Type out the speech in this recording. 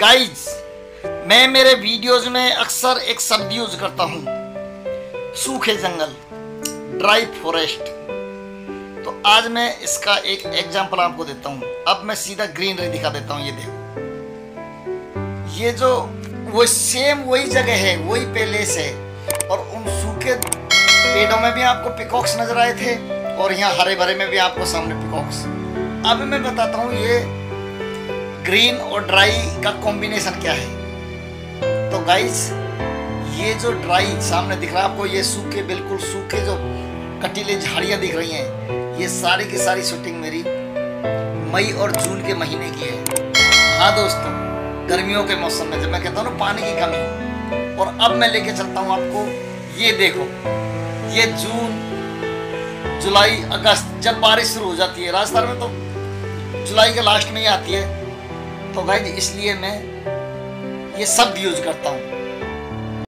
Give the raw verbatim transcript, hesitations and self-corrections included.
Guys, मैं मेरे videos में अक्सर एक शब्द यूज करता हूँ, सूखे जंगल, ड्राई फॉरेस्ट। तो आज मैं इसका एक एग्जाम्पल आपको देता हूँ। अब मैं सीधा ग्रीनरी दिखा देता हूँ। ये देखो, ये जो वो सेम वही जगह है, वही पैलेस है, और उन सूखे पेड़ों में भी आपको पिकॉक्स नजर आए थे, और यहाँ हरे भरे में भी आपको सामने पिकॉक्स। अब मैं बताता हूँ ये ग्रीन और ड्राई का कॉम्बिनेशन क्या है। तो गाइस, ये जो ड्राई सामने दिख रहा है आपको, ये सूखे, बिल्कुल सूखे जो कटीले झाड़ियाँ दिख रही हैं, ये सारी की सारी शूटिंग मेरी मई और जून के महीने की है। हाँ दोस्तों, गर्मियों के मौसम में जब मैं कहता हूँ ना पानी की कमी। और अब मैं लेके चलता हूँ आपको, ये देखो, ये जून, जुलाई, अगस्त, जब बारिश शुरू हो जाती है राजस्थान में, तो जुलाई के लास्ट में ही आती है। तो गाइस, इसलिए मैं ये शब्द यूज करता हूँ।